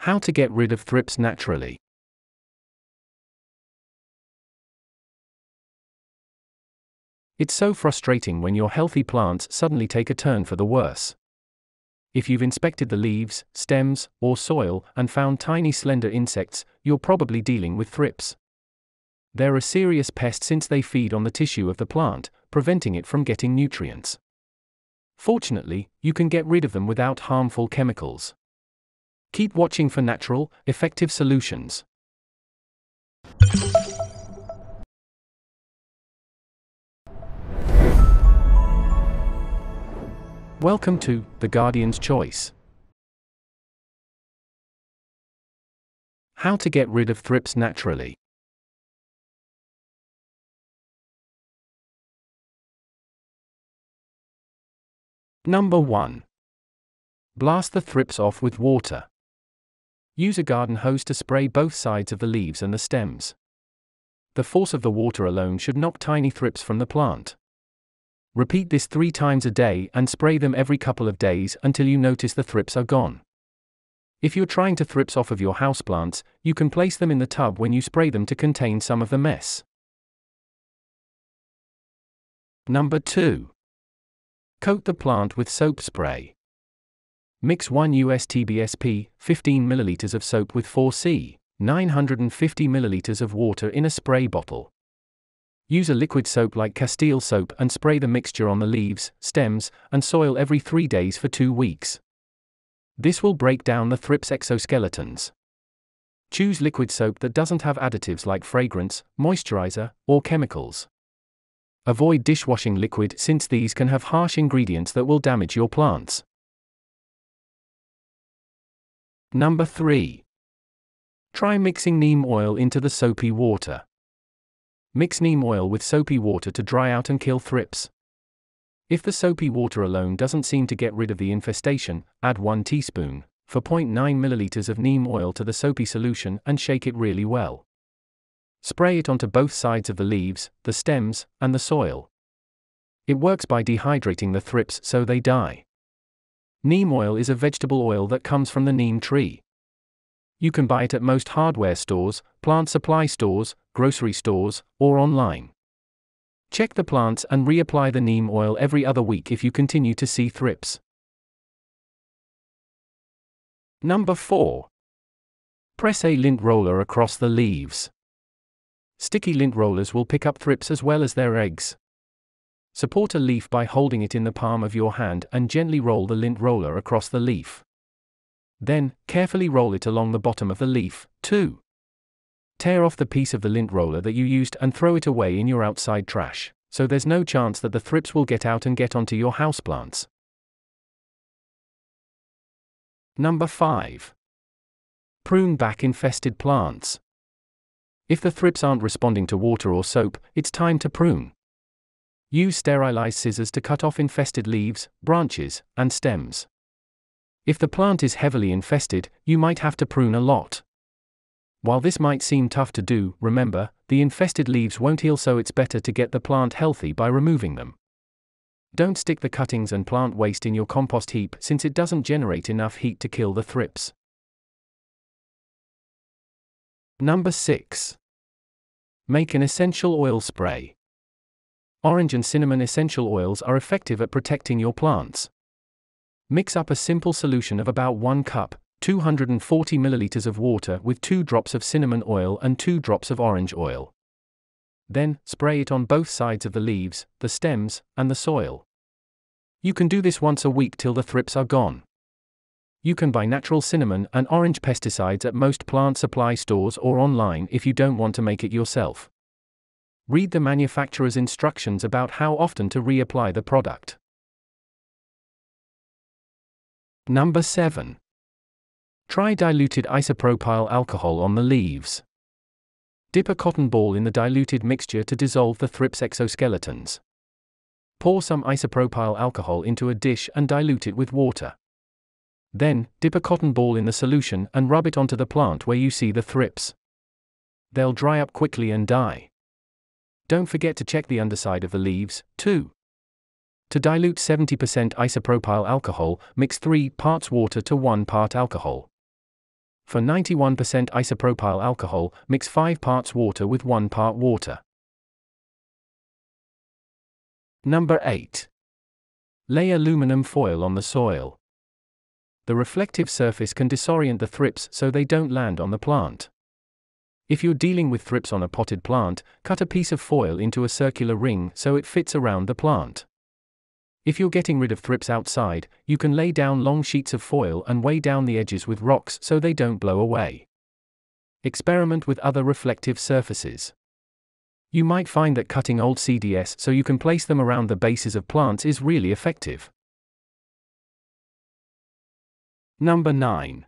How to get rid of thrips naturally. It's so frustrating when your healthy plants suddenly take a turn for the worse. If you've inspected the leaves, stems, or soil and found tiny slender insects, you're probably dealing with thrips. They're a serious pest since they feed on the tissue of the plant, preventing it from getting nutrients. Fortunately, you can get rid of them without harmful chemicals. Keep watching for natural, effective solutions. Welcome to The Guardian's Choice. How to get rid of thrips naturally. Number 1. Blast the thrips off with water. Use a garden hose to spray both sides of the leaves and the stems. The force of the water alone should knock tiny thrips from the plant. Repeat this 3 times a day and spray them every couple of days until you notice the thrips are gone. If you're trying to thrips off of your houseplants, you can place them in the tub when you spray them to contain some of the mess. Number 2. Coat the plant with soap spray. Mix 1 US TBSP, 15 ml of soap with 4C, 950 ml of water in a spray bottle. Use a liquid soap like Castile soap and spray the mixture on the leaves, stems, and soil every 3 days for 2 weeks. This will break down the thrips' exoskeletons. Choose liquid soap that doesn't have additives like fragrance, moisturizer, or chemicals. Avoid dishwashing liquid since these can have harsh ingredients that will damage your plants. Number 3. Try mixing neem oil into the soapy water. Mix neem oil with soapy water to dry out and kill thrips. If the soapy water alone doesn't seem to get rid of the infestation, add 1 teaspoon, 4.9 ml of neem oil to the soapy solution and shake it really well. Spray it onto both sides of the leaves, the stems, and the soil. It works by dehydrating the thrips so they die. Neem oil is a vegetable oil that comes from the neem tree. You can buy it at most hardware stores, plant supply stores, grocery stores, or online. Check the plants and reapply the neem oil every other week if you continue to see thrips. Number 4. Press a lint roller across the leaves. Sticky lint rollers will pick up thrips as well as their eggs. Support a leaf by holding it in the palm of your hand and gently roll the lint roller across the leaf. Then, carefully roll it along the bottom of the leaf, too. Tear off the piece of the lint roller that you used and throw it away in your outside trash, so there's no chance that the thrips will get out and get onto your houseplants. Number 5. Prune back infested plants. If the thrips aren't responding to water or soap, it's time to prune. Use sterilized scissors to cut off infested leaves, branches, and stems. If the plant is heavily infested, you might have to prune a lot. While this might seem tough to do, remember, the infested leaves won't heal, so it's better to get the plant healthy by removing them. Don't stick the cuttings and plant waste in your compost heap since it doesn't generate enough heat to kill the thrips. Number 6. Make an essential oil spray. Orange and cinnamon essential oils are effective at protecting your plants. Mix up a simple solution of about 1 cup, 240 ml of water with 2 drops of cinnamon oil and 2 drops of orange oil. Then, spray it on both sides of the leaves, the stems, and the soil. You can do this once a week till the thrips are gone. You can buy natural cinnamon and orange pesticides at most plant supply stores or online if you don't want to make it yourself. Read the manufacturer's instructions about how often to reapply the product. Number 7. Try diluted isopropyl alcohol on the leaves. Dip a cotton ball in the diluted mixture to dissolve the thrips' exoskeletons. Pour some isopropyl alcohol into a dish and dilute it with water. Then, dip a cotton ball in the solution and rub it onto the plant where you see the thrips. They'll dry up quickly and die. Don't forget to check the underside of the leaves, too. To dilute 70% isopropyl alcohol, mix 3 parts water to 1 part alcohol. For 91% isopropyl alcohol, mix 5 parts water with 1 part water. Number 8. Lay aluminum foil on the soil. The reflective surface can disorient the thrips so they don't land on the plant. If you're dealing with thrips on a potted plant, cut a piece of foil into a circular ring so it fits around the plant. If you're getting rid of thrips outside, you can lay down long sheets of foil and weigh down the edges with rocks so they don't blow away. Experiment with other reflective surfaces. You might find that cutting old CDS so you can place them around the bases of plants is really effective. Number 9.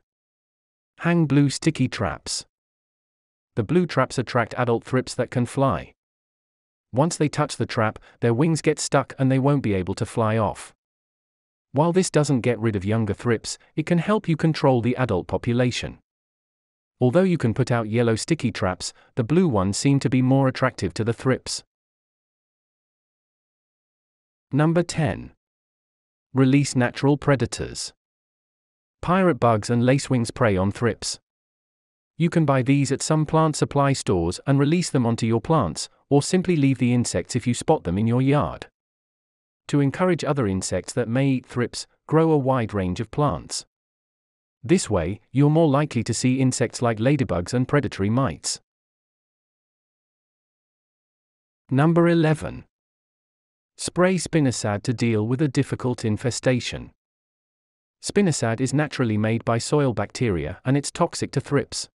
Hang blue sticky traps. The blue traps attract adult thrips that can fly. Once they touch the trap, their wings get stuck and they won't be able to fly off. While this doesn't get rid of younger thrips, it can help you control the adult population. Although you can put out yellow sticky traps, the blue ones seem to be more attractive to the thrips. Number 10. Release natural predators. Pirate bugs and lacewings prey on thrips. You can buy these at some plant supply stores and release them onto your plants, or simply leave the insects if you spot them in your yard. To encourage other insects that may eat thrips, grow a wide range of plants. This way, you're more likely to see insects like ladybugs and predatory mites. Number 11. Spray spinosad to deal with a difficult infestation. Spinosad is naturally made by soil bacteria and it's toxic to thrips.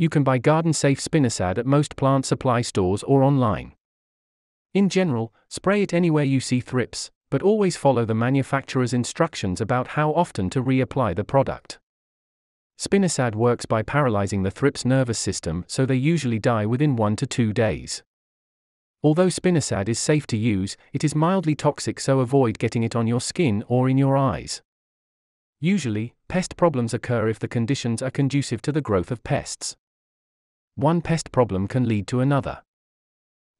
You can buy garden-safe spinosad at most plant supply stores or online. In general, spray it anywhere you see thrips, but always follow the manufacturer's instructions about how often to reapply the product. Spinosad works by paralyzing the thrips' nervous system, so they usually die within 1 to 2 days. Although spinosad is safe to use, it is mildly toxic, so avoid getting it on your skin or in your eyes. Usually, pest problems occur if the conditions are conducive to the growth of pests. One pest problem can lead to another.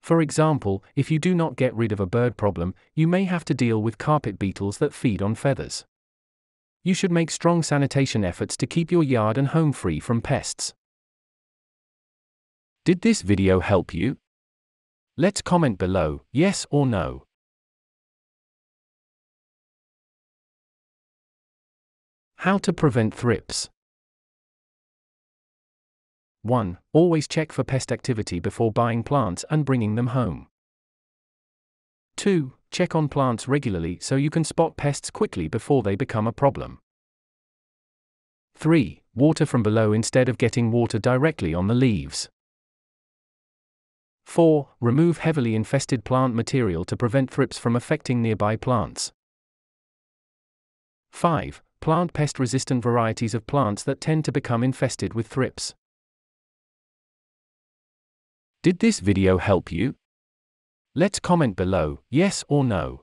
For example, if you do not get rid of a bird problem, you may have to deal with carpet beetles that feed on feathers. You should make strong sanitation efforts to keep your yard and home free from pests. Did this video help you? Let's comment below, yes or no. How to prevent thrips. 1. Always check for pest activity before buying plants and bringing them home. 2. Check on plants regularly so you can spot pests quickly before they become a problem. 3. Water from below instead of getting water directly on the leaves. 4. Remove heavily infested plant material to prevent thrips from affecting nearby plants. 5. Plant pest-resistant varieties of plants that tend to become infested with thrips. Did this video help you? Let's comment below, yes or no.